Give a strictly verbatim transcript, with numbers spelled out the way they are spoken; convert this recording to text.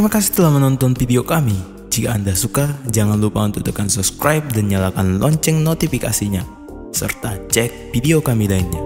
Terima kasih telah menonton video kami. Jika Anda suka, jangan lupa untuk tekan subscribe dan nyalakan lonceng notifikasinya, serta cek video kami lainnya.